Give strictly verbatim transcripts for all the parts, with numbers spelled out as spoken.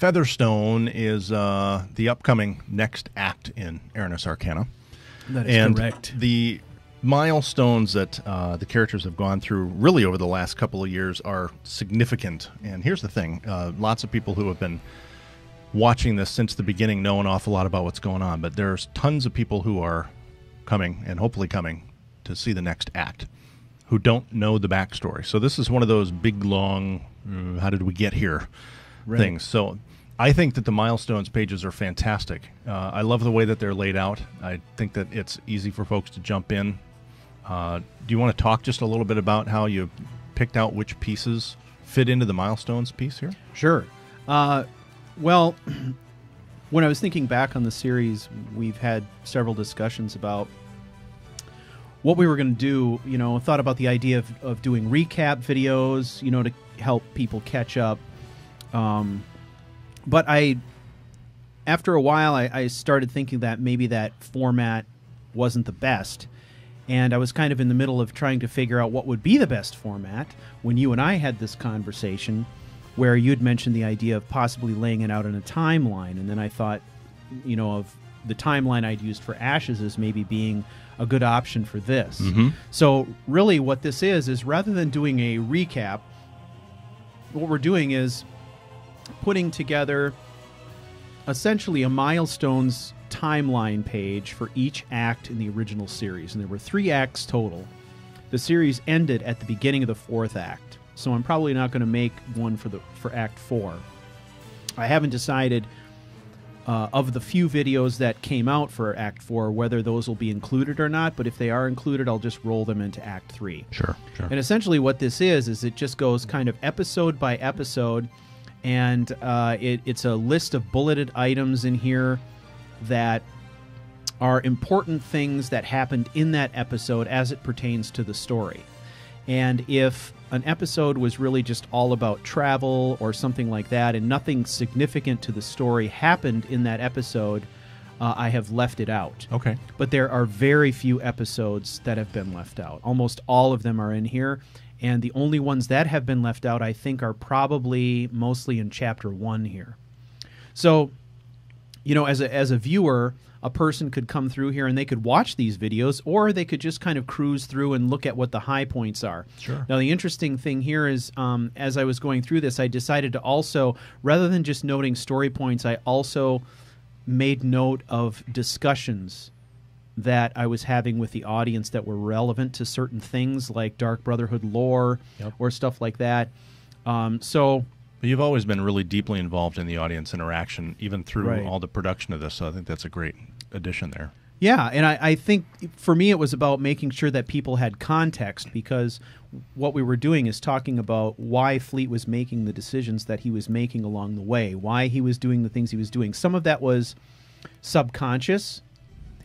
Featherstone is uh, the upcoming next act in Erinyes Arcana. That is and correct. The milestones that uh, the characters have gone through really over the last couple of years are significant. And here's the thing. Uh, lots of people who have been watching this since the beginning know an awful lot about what's going on. But there's tons of people who are coming and hopefully coming to see the next act who don't know the backstory. So this is one of those big, long, mm, how did we get here right. things. So I think that the milestones pages are fantastic. Uh, I love the way that they're laid out. I think that it's easy for folks to jump in. Uh, do you want to talk just a little bit about how you picked out which pieces fit into the milestones piece here? Sure. Uh, well, when I was thinking back on the series, we've had several discussions about what we were going to do, you know, thought about the idea of, of doing recap videos, you know, to help people catch up. Um, but I, after a while, I, I started thinking that maybe that format wasn't the best. And I was kind of in the middle of trying to figure out what would be the best format when you and I had this conversation where you'd mentioned the idea of possibly laying it out in a timeline. And then I thought, you know, of the timeline I'd used for Ashes as maybe being a good option for this. Mm-hmm. So really what this is, is rather than doing a recap, what we're doing is putting together essentially a milestones timeline page for each act in the original series. And there were three acts total. The series ended at the beginning of the fourth act. So I'm probably not going to make one for, the, for act four. I haven't decided Uh, of the few videos that came out for Act four, whether those will be included or not, but if they are included, I'll just roll them into Act three. Sure, sure. And essentially what this is, is it just goes kind of episode by episode, and uh, it, it's a list of bulleted items in here that are important things that happened in that episode as it pertains to the story. And if an episode was really just all about travel or something like that, and nothing significant to the story happened in that episode, uh, I have left it out. Okay. But there are very few episodes that have been left out. Almost all of them are in here, and the only ones that have been left out, I think, are probably mostly in Chapter one here. So, you know, as a, as a viewer, a person could come through here and they could watch these videos, or they could just kind of cruise through and look at what the high points are. Sure. Now, the interesting thing here is, um, as I was going through this, I decided to also, rather than just noting story points, I also made note of discussions that I was having with the audience that were relevant to certain things like Dark Brotherhood lore, yep, or stuff like that. Um, so... But you've always been really deeply involved in the audience interaction, even through right. all the production of this, so I think that's a great addition there. Yeah, and I, I think for me it was about making sure that people had context, because what we were doing is talking about why Fleet was making the decisions that he was making along the way, why he was doing the things he was doing. Some of that was subconscious,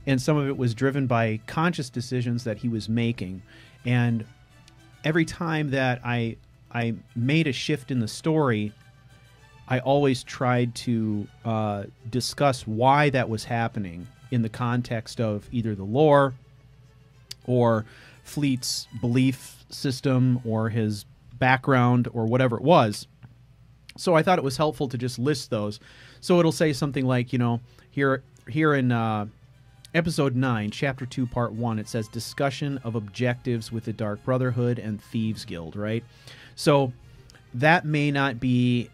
and some of it was driven by conscious decisions that he was making. And every time that I... I made a shift in the story, I always tried to uh, discuss why that was happening in the context of either the lore or Fleet's belief system or his background or whatever it was. So I thought it was helpful to just list those. So it'll say something like, you know, here, here in uh, Episode nine, Chapter two, Part one, it says discussion of objectives with the Dark Brotherhood and Thieves Guild, right? So that may not be,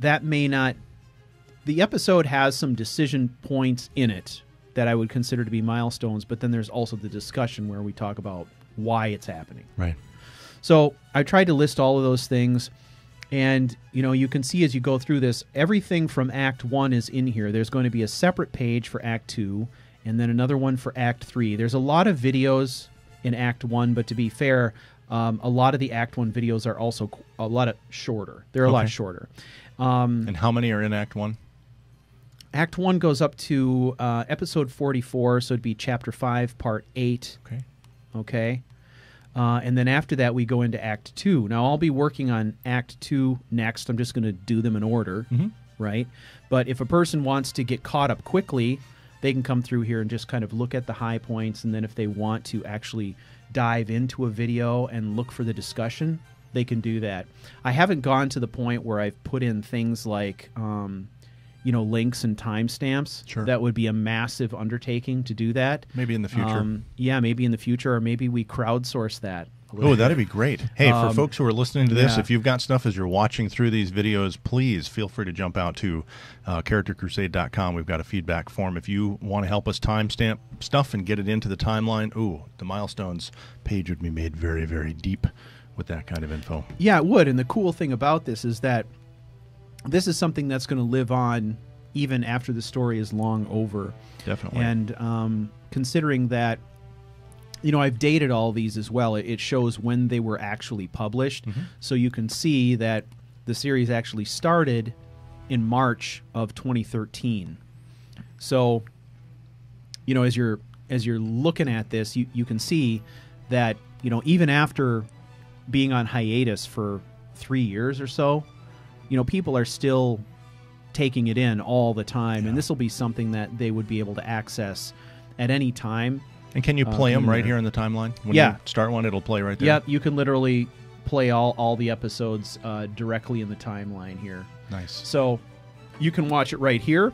that may not, the episode has some decision points in it that I would consider to be milestones, but then there's also the discussion where we talk about why it's happening. Right. So I tried to list all of those things, and, you know, you can see as you go through this, everything from Act one is in here. There's going to be a separate page for Act two, and then another one for Act three. There's a lot of videos in Act one, but to be fair, Um, a lot of the Act one videos are also a lot of shorter. They're a okay. lot shorter. Um, and how many are in Act one? Act one goes up to uh, Episode forty-four, so it'd be Chapter five, Part eight. Okay. Okay. Uh, and then after that, we go into Act two. Now, I'll be working on Act two next. I'm just going to do them in order, mm-hmm. right? But if a person wants to get caught up quickly, they can come through here and just kind of look at the high points, and then if they want to actually dive into a video and look for the discussion, they can do that. I haven't gone to the point where I've put in things like, um, you know, links and timestamps. Sure. That would be a massive undertaking to do that. Maybe in the future. Um, yeah, maybe in the future, or maybe we crowdsource that. Oh, that'd be great. Hey, um, for folks who are listening to this, yeah. if you've got stuff as you're watching through these videos, please feel free to jump out to uh, character crusade dot com. We've got a feedback form. If you want to help us timestamp stuff and get it into the timeline, ooh, the Milestones page would be made very, very deep with that kind of info. Yeah, it would. And the cool thing about this is that this is something that's going to live on even after the story is long over. Definitely. And um, considering that, you know, I've dated all these as well. It shows when they were actually published. Mm-hmm. So you can see that the series actually started in March of twenty thirteen. So, you know, as you're as you're looking at this, you, you can see that, you know, even after being on hiatus for three years or so, you know, people are still taking it in all the time. Yeah. And this will be something that they would be able to access at any time. And can you play uh, them right there. Here in the timeline? When yeah. you start one, it'll play right there. Yep, you can literally play all, all the episodes uh, directly in the timeline here. Nice. So you can watch it right here,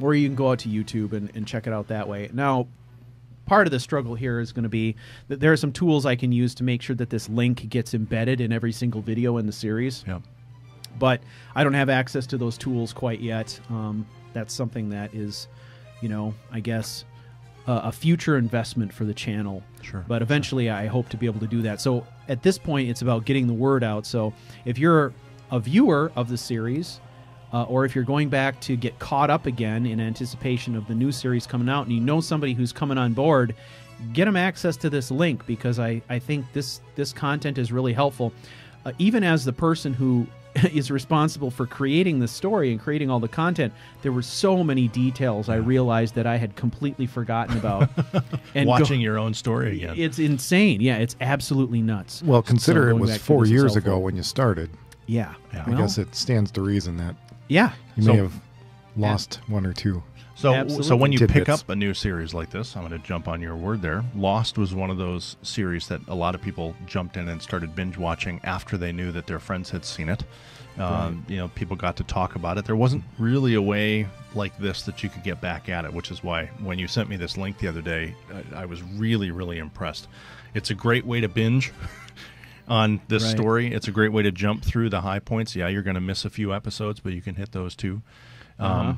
or you can go out to YouTube and, and check it out that way. Now, part of the struggle here is going to be that there are some tools I can use to make sure that this link gets embedded in every single video in the series. Yep. But I don't have access to those tools quite yet. Um, that's something that is, you know, I guess... Uh, a future investment for the channel. Sure. But eventually sure. I hope to be able to do that. So at this point, it's about getting the word out. So if you're a viewer of the series, uh, or if you're going back to get caught up again in anticipation of the new series coming out, and you know somebody who's coming on board, get them access to this link, because I, I think this, this content is really helpful. Uh, even as the person who is responsible for creating the story and creating all the content, there were so many details I realized that I had completely forgotten about. And watching your own story again. It's insane. Yeah, it's absolutely nuts. Well, consider so it was four years ago when you started. Yeah. yeah. I well, guess it stands to reason that yeah. you may so, have lost yeah. one or two. So, absolutely. So when you tidbits. Pick up a new series like this, I'm going to jump on your word there. Lost was one of those series that a lot of people jumped in and started binge watching after they knew that their friends had seen it. Right. Um, you know, people got to talk about it. There wasn't really a way like this that you could get back at it, which is why when you sent me this link the other day, I, I was really, really impressed. It's a great way to binge on this right. story. It's a great way to jump through the high points. Yeah, you're going to miss a few episodes, but you can hit those too. Um, uh-huh.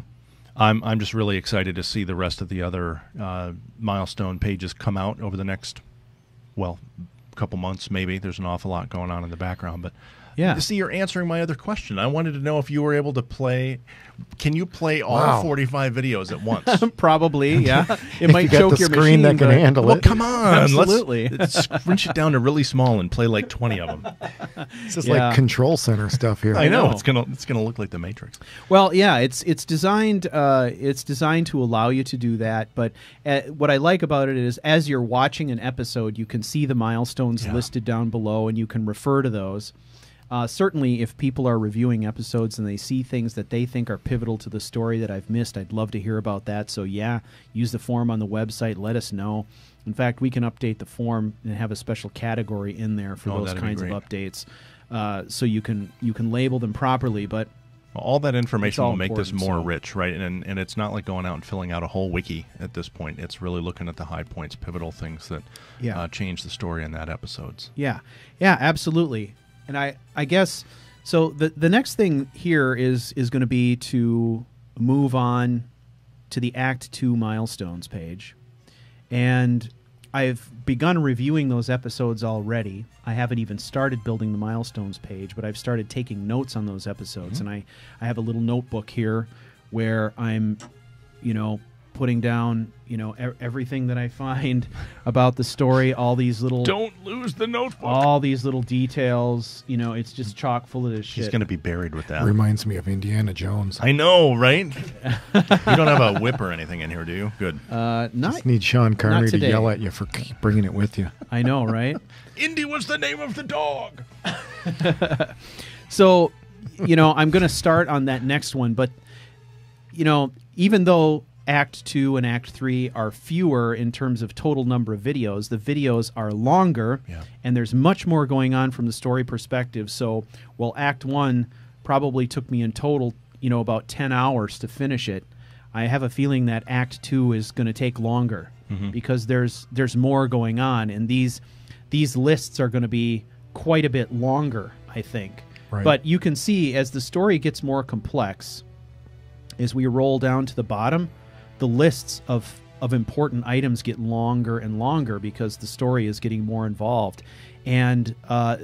I'm, I'm just really excited to see the rest of the other uh, milestone pages come out over the next, well, couple months maybe. There's an awful lot going on in the background. But yeah. see, you're answering my other question. I wanted to know if you were able to play. Can you play all wow. forty-five videos at once? Probably, yeah. It might choke your machine. That can but, handle well, it. Come on. Absolutely. Let's scrunch it down to really small and play like twenty of them. This is yeah. like control center stuff here. I know. It's gonna it's gonna look like the Matrix. Well, yeah. It's it's designed uh, it's designed to allow you to do that. But uh, what I like about it is, as you're watching an episode, you can see the milestones yeah. listed down below, and you can refer to those. Uh, certainly, if people are reviewing episodes and they see things that they think are pivotal to the story that I've missed, I'd love to hear about that. So, yeah, use the form on the website. Let us know. In fact, we can update the form and have a special category in there for oh, those kinds of updates, uh, so you can you can label them properly. But well, all that information all will make this more so. Rich, right? And and it's not like going out and filling out a whole wiki at this point. It's really looking at the high points, pivotal things that yeah. uh, change the story in that episodes. Yeah, yeah, absolutely. And I, I guess, so the, the next thing here is, is going to be to move on to the Act two Milestones page. And I've begun reviewing those episodes already. I haven't even started building the Milestones page, but I've started taking notes on those episodes. Mm-hmm. And I, I have a little notebook here where I'm, you know, putting down, you know, e everything that I find about the story, all these little... Don't lose the notebook! All these little details, you know, it's just chock full of this shit. He's going to be buried with that. Reminds me of Indiana Jones. I know, right? You don't have a whip or anything in here, do you? Good. Uh, not, just need Sean Carney to yell at you for bringing it with you. I know, right? Indy was the name of the dog! So, you know, I'm going to start on that next one, but, you know, even though Act two and Act three are fewer in terms of total number of videos. The videos are longer, yeah. and there's much more going on from the story perspective. So while Act one probably took me in total, you know, about ten hours to finish it, I have a feeling that Act two is going to take longer mm-hmm. because there's there's more going on, and these these lists are going to be quite a bit longer, I think. Right. But you can see as the story gets more complex, as we roll down to the bottom, the lists of, of important items get longer and longer because the story is getting more involved. And uh,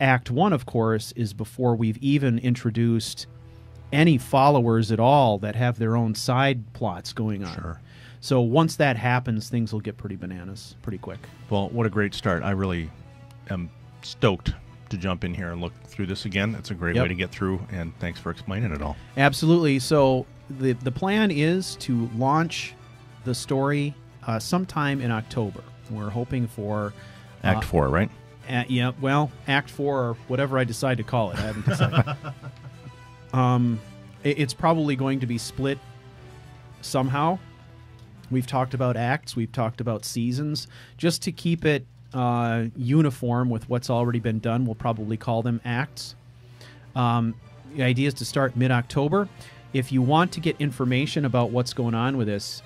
Act one, of course, is before we've even introduced any followers at all that have their own side plots going on. Sure. So once that happens, things will get pretty bananas pretty quick. Well, what a great start. I really am stoked to jump in here and look through this again. It's a great yep. way to get through, and thanks for explaining it all. Absolutely. So the, the plan is to launch the story uh, sometime in October. We're hoping for... Uh, Act four, right? Uh, yeah, well, Act four or whatever I decide to call it. I haven't decided. um, it, it's probably going to be split somehow. We've talked about acts. We've talked about seasons. Just to keep it uh, uniform with what's already been done, we'll probably call them acts. Um, the idea is to start mid-October. If you want to get information about what's going on with this,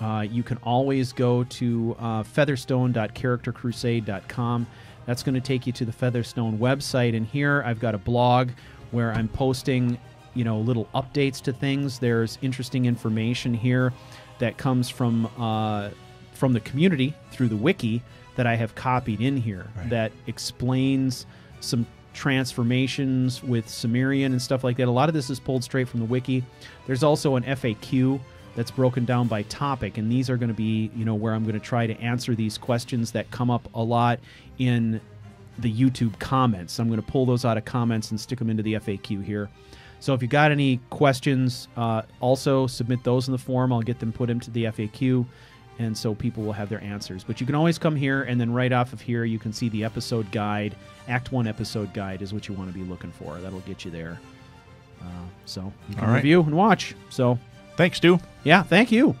uh, you can always go to uh, featherstone dot character crusade dot com. That's going to take you to the Featherstone website. And here I've got a blog where I'm posting, you know, little updates to things. There's interesting information here that comes from uh, from the community through the wiki that I have copied in here right. that explains some transformations with Sumerian and stuff like that. A lot of this is pulled straight from the wiki. There's also an F A Q that's broken down by topic, and these are going to be, you know, where I'm going to try to answer these questions that come up a lot in the YouTube comments. I'm going to pull those out of comments and stick them into the F A Q here. So if you've got any questions, uh, also submit those in the form. I'll get them put into the F A Q, and so people will have their answers. But you can always come here, and then right off of here, you can see the episode guide. Act one episode guide is what you want to be looking for. That'll get you there. Uh, so you can All right. review and watch. So, thanks, Stu. Yeah, thank you.